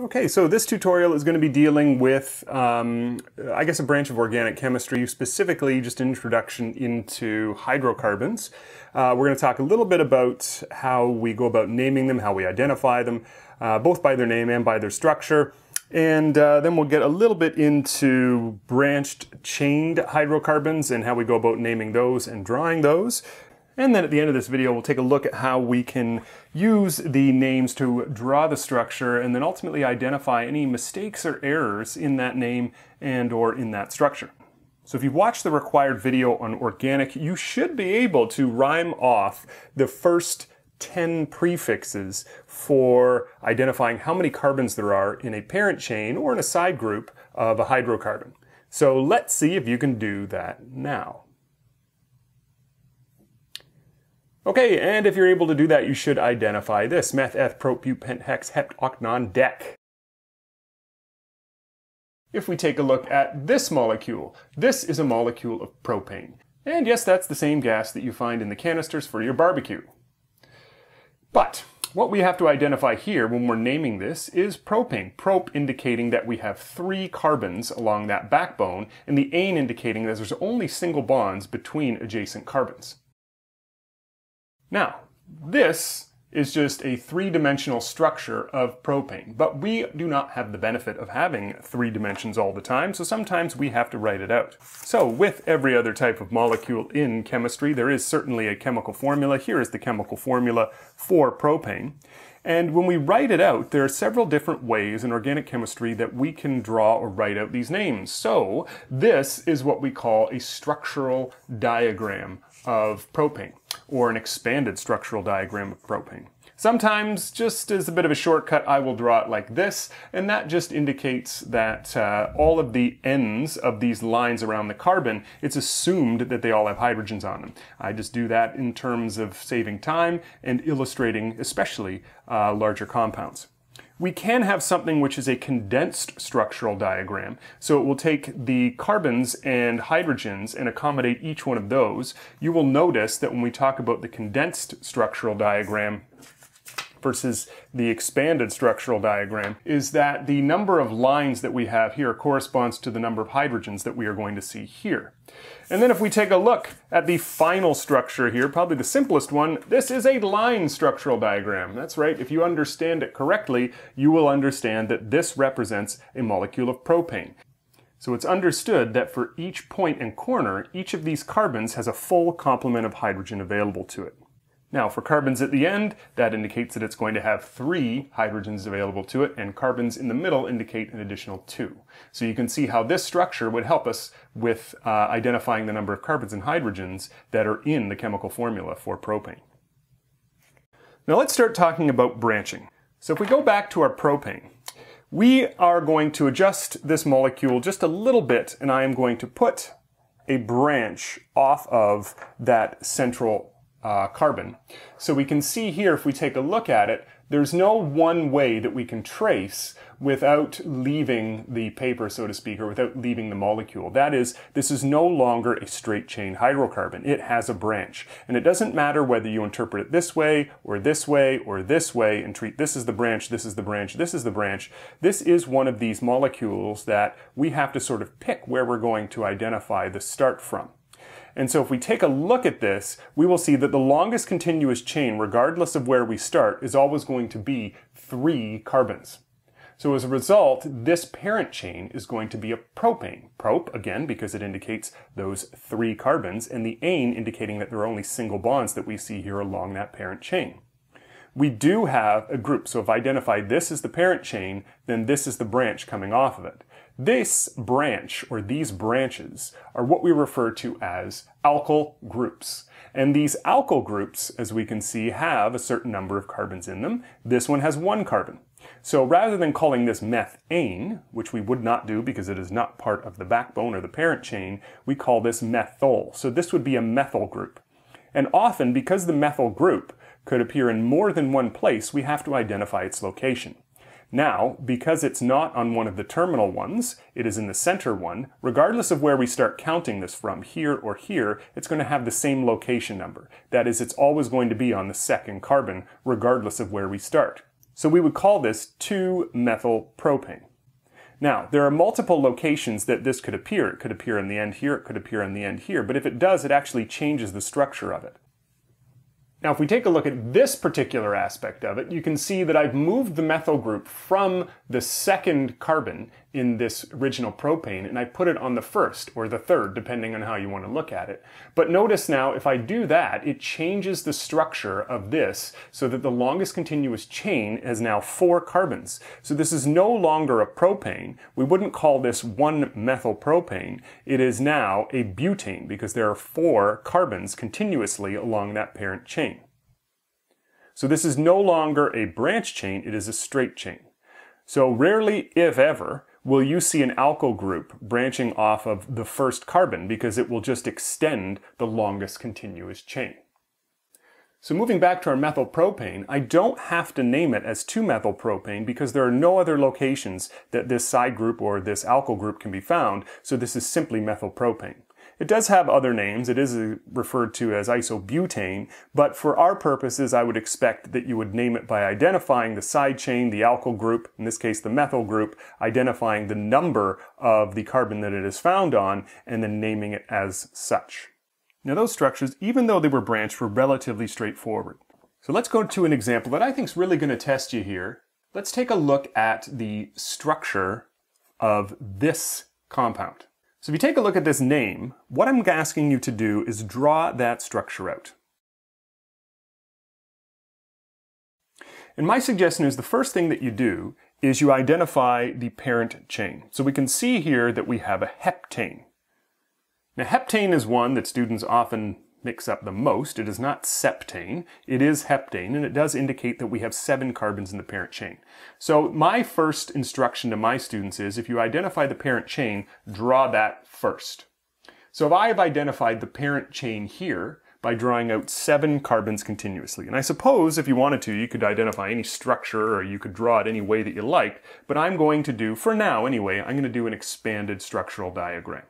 Okay, so this tutorial is going to be dealing with, I guess, a branch of organic chemistry, specifically just an introduction into hydrocarbons. We're going to talk a little bit about how we go about naming them, how we identify them, both by their name and by their structure. And then we'll get a little bit into branched chained hydrocarbons and how we go about naming those and drawing those. And then at the end of this video, we'll take a look at how we can use the names to draw the structure and then ultimately identify any mistakes or errors in that name and or in that structure. So if you've watched the required video on organic, you should be able to rhyme off the first 10 prefixes for identifying how many carbons there are in a parent chain or in a side group of a hydrocarbon. So let's see if you can do that now. Okay, and if you're able to do that, you should identify this: meth, eth, prop, pup, pent, hex, hept, octon, dec. If we take a look at this molecule, this is a molecule of propane. And yes, that's the same gas that you find in the canisters for your barbecue. But what we have to identify here when we're naming this is propane. Prop indicating that we have 3 carbons along that backbone, and the ane indicating that there's only single bonds between adjacent carbons. Now, this is just a 3-dimensional structure of propane, but we do not have the benefit of having 3 dimensions all the time, so sometimes we have to write it out. So with every other type of molecule in chemistry, there is certainly a chemical formula. Here is the chemical formula for propane. And when we write it out, there are several different ways in organic chemistry that we can draw or write out these names. So this is what we call a structural diagram of propane, or an expanded structural diagram of propane. Sometimes, just as a bit of a shortcut, I will draw it like this, and that just indicates that all of the ends of these lines around the carbon, it's assumed that they all have hydrogens on them. I just do that in terms of saving time and illustrating especially larger compounds. We can have something which is a condensed structural diagram. So it will take the carbons and hydrogens and accommodate each one of those. You will notice that when we talk about the condensed structural diagram versus the expanded structural diagram, is that the number of lines that we have here corresponds to the number of hydrogens that we are going to see here. And then if we take a look at the final structure here, probably the simplest one, this is a line structural diagram. That's right, if you understand it correctly, you will understand that this represents a molecule of propane. So it's understood that for each point and corner, each of these carbons has a full complement of hydrogen available to it. Now, for carbons at the end, that indicates that it's going to have 3 hydrogens available to it, and carbons in the middle indicate an additional 2. So you can see how this structure would help us with identifying the number of carbons and hydrogens that are in the chemical formula for propane. Now let's start talking about branching. So if we go back to our propane, we are going to adjust this molecule just a little bit, and I am going to put a branch off of that central carbon. So we can see here, if we take a look at it, there's no one way that we can trace without leaving the paper, so to speak, or without leaving the molecule. That is, this is no longer a straight chain hydrocarbon. It has a branch. And it doesn't matter whether you interpret it this way, or this way, or this way, and treat this as the branch, this is the branch, this is the branch. This is one of these molecules that we have to sort of pick where we're going to identify the start from. And so if we take a look at this, we will see that the longest continuous chain, regardless of where we start, is always going to be 3 carbons. So as a result, this parent chain is going to be a propane. Prop, again, because it indicates those 3 carbons, and the ane indicating that there are only single bonds that we see here along that parent chain. We do have a group, so if I identify this as the parent chain, then this is the branch coming off of it. This branch, or these branches, are what we refer to as alkyl groups. And these alkyl groups, as we can see, have a certain number of carbons in them. This one has 1 carbon. So rather than calling this methane, which we would not do because it is not part of the backbone or the parent chain, we call this methyl. So this would be a methyl group. And often, because the methyl group could appear in more than one place, we have to identify its location. Now, because it's not on one of the terminal ones, it is in the center one, regardless of where we start counting this from, here or here, it's going to have the same location number. That is, it's always going to be on the second carbon, regardless of where we start. So we would call this 2-methylpropane. Now, there are multiple locations that this could appear. It could appear in the end here, it could appear in the end here, but if it does, it actually changes the structure of it. Now, if we take a look at this particular aspect of it, you can see that I've moved the methyl group from the second carbon in this original propane, and I put it on the first or the third, depending on how you want to look at it. But notice now, if I do that, it changes the structure of this so that the longest continuous chain has now 4 carbons. So this is no longer a propane. We wouldn't call this 1-methylpropane. It is now a butane because there are 4 carbons continuously along that parent chain. So this is no longer a branch chain, it is a straight chain. So rarely, if ever, will you see an alkyl group branching off of the first carbon because it will just extend the longest continuous chain. So moving back to our methylpropane, I don't have to name it as 2-methylpropane because there are no other locations that this side group or this alkyl group can be found, so this is simply methylpropane. It does have other names, it is referred to as isobutane, but for our purposes I would expect that you would name it by identifying the side chain, the alkyl group, in this case the methyl group, identifying the number of the carbon that it is found on, and then naming it as such. Now those structures, even though they were branched, were relatively straightforward. So let's go to an example that I think is really going to test you here. Let's take a look at the structure of this compound. So if you take a look at this name, what I'm asking you to do is draw that structure out. And my suggestion is the first thing that you do is you identify the parent chain. So we can see here that we have a heptane. Now heptane is one that students often mix up the most. It is not septane, it is heptane, and it does indicate that we have 7 carbons in the parent chain. So my first instruction to my students is if you identify the parent chain, draw that first. So if I have identified the parent chain here by drawing out 7 carbons continuously, and I suppose if you wanted to, you could identify any structure or you could draw it any way that you liked, but I'm going to do, for now anyway, I'm going to do an expanded structural diagram.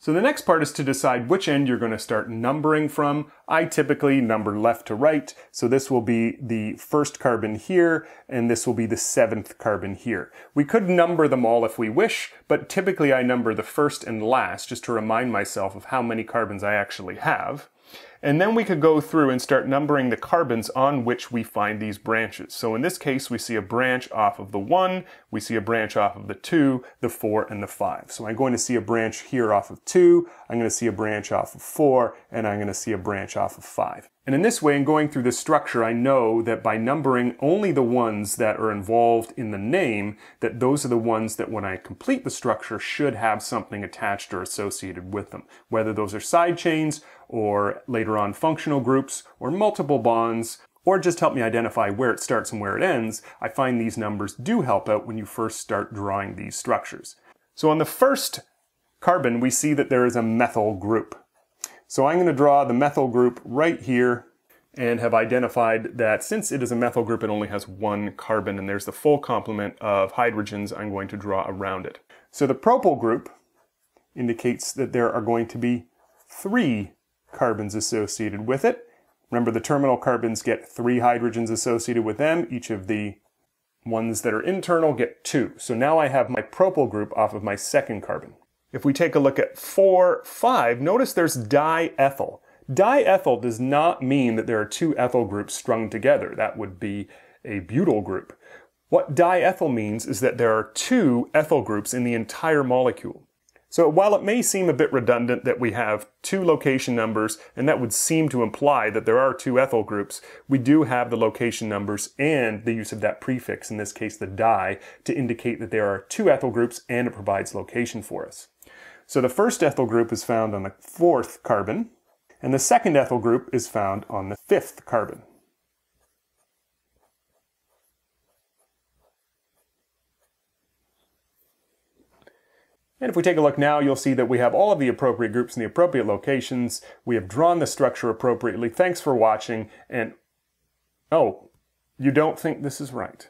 So the next part is to decide which end you're going to start numbering from. I typically number left to right, so this will be the first carbon here, and this will be the 7th carbon here. We could number them all if we wish, but typically I number the first and last just to remind myself of how many carbons I actually have. And then we could go through and start numbering the carbons on which we find these branches. So in this case, we see a branch off of the 1, we see a branch off of the 2, the 4, and the 5. So I'm going to see a branch here off of 2, I'm going to see a branch off of 4, and I'm going to see a branch off of 5. And in this way, in going through this structure, I know that by numbering only the ones that are involved in the name, that those are the ones that when I complete the structure should have something attached or associated with them. Whether those are side chains, or later on functional groups, or multiple bonds, or just help me identify where it starts and where it ends, I find these numbers do help out when you first start drawing these structures. So on the first carbon, we see that there is a methyl group. So I'm going to draw the methyl group right here and have identified that since it is a methyl group, it only has 1 carbon, and there's the full complement of hydrogens I'm going to draw around it. So the propyl group indicates that there are going to be 3 carbons associated with it. Remember, the terminal carbons get 3 hydrogens associated with them. Each of the ones that are internal get 2. So now I have my propyl group off of my second carbon. If we take a look at 4, 5, notice there's diethyl. Diethyl does not mean that there are 2 ethyl groups strung together. That would be a butyl group. What diethyl means is that there are 2 ethyl groups in the entire molecule. So while it may seem a bit redundant that we have 2 location numbers, and that would seem to imply that there are 2 ethyl groups, we do have the location numbers and the use of that prefix, in this case the di, to indicate that there are 2 ethyl groups and it provides location for us. So the first ethyl group is found on the 4th carbon, and the second ethyl group is found on the 5th carbon. And if we take a look now, you'll see that we have all of the appropriate groups in the appropriate locations. We have drawn the structure appropriately. Thanks for watching. And oh, you don't think this is right?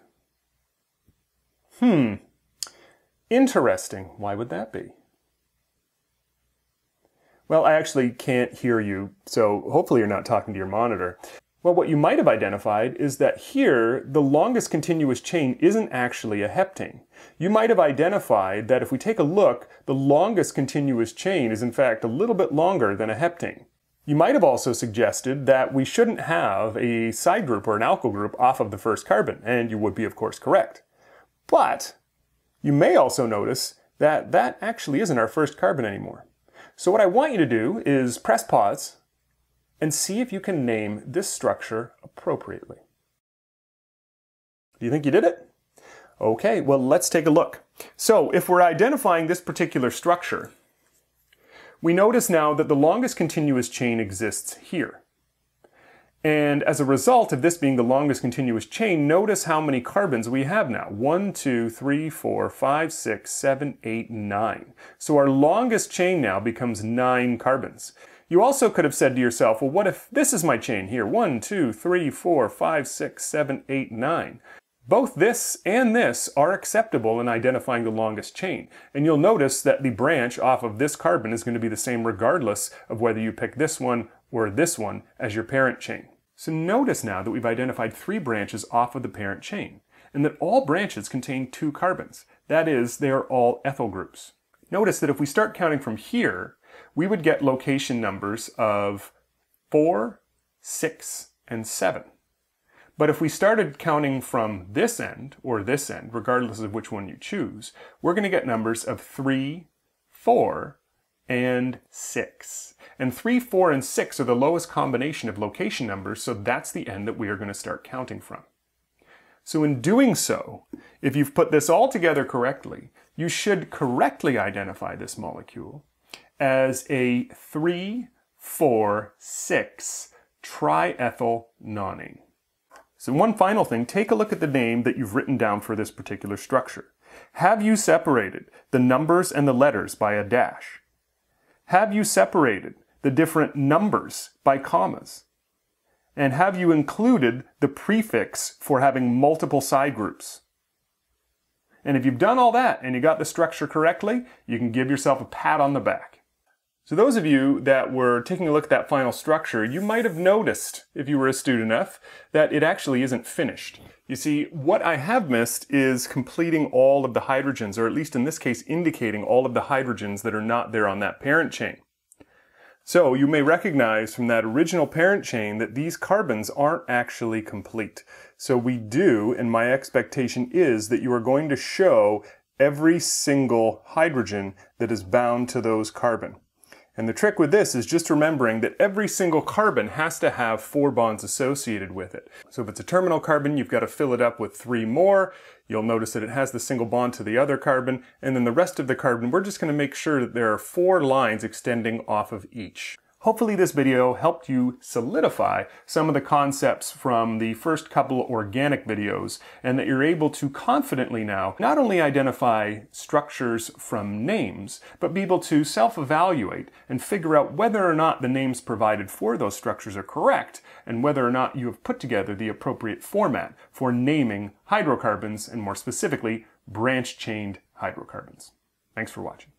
Interesting. Why would that be? Well, I actually can't hear you, so hopefully you're not talking to your monitor. Well, what you might have identified is that here, the longest continuous chain isn't actually a heptane. You might have identified that if we take a look, the longest continuous chain is in fact a little bit longer than a heptane. You might have also suggested that we shouldn't have a side group or an alkyl group off of the first carbon, and you would be, of course, correct. But you may also notice that that actually isn't our first carbon anymore. So what I want you to do is press pause and see if you can name this structure appropriately. Do you think you did it? Okay, well, let's take a look. So if we're identifying this particular structure, we notice now that the longest continuous chain exists here. And as a result of this being the longest continuous chain, notice how many carbons we have now. 1, 2, 3, 4, 5, 6, 7, 8, 9. So our longest chain now becomes 9 carbons. You also could have said to yourself, well, what if this is my chain here? 1, 2, 3, 4, 5, 6, 7, 8, 9. Both this and this are acceptable in identifying the longest chain. And you'll notice that the branch off of this carbon is going to be the same regardless of whether you pick this one or this one as your parent chain. So notice now that we've identified 3 branches off of the parent chain, and that all branches contain 2 carbons. That is, they are all ethyl groups. Notice that if we start counting from here, we would get location numbers of 4, 6, and 7. But if we started counting from this end, or this end, regardless of which one you choose, we're going to get numbers of 3, 4, and 6. And 3, 4, and 6 are the lowest combination of location numbers, so that's the end that we are going to start counting from. So in doing so, if you've put this all together correctly, you should correctly identify this molecule as a 3,4,6 triethyl nonane. So one final thing, take a look at the name that you've written down for this particular structure. Have you separated the numbers and the letters by a dash? Have you separated the different numbers by commas? And have you included the prefix for having multiple side groups? And if you've done all that and you got the structure correctly, you can give yourself a pat on the back. So those of you that were taking a look at that final structure, you might have noticed, if you were astute enough, that it actually isn't finished. You see, what I have missed is completing all of the hydrogens, or at least in this case, indicating all of the hydrogens that are not there on that parent chain. So you may recognize from that original parent chain that these carbons aren't actually complete. So we do, and my expectation is that you are going to show every single hydrogen that is bound to those carbons. And the trick with this is just remembering that every single carbon has to have 4 bonds associated with it. So if it's a terminal carbon, you've got to fill it up with 3 more. You'll notice that it has the single bond to the other carbon. And then the rest of the carbon, we're just going to make sure that there are 4 lines extending off of each. Hopefully this video helped you solidify some of the concepts from the first couple organic videos, and that you're able to confidently now not only identify structures from names, but be able to self-evaluate and figure out whether or not the names provided for those structures are correct, and whether or not you have put together the appropriate format for naming hydrocarbons, and more specifically, branch-chained hydrocarbons. Thanks for watching.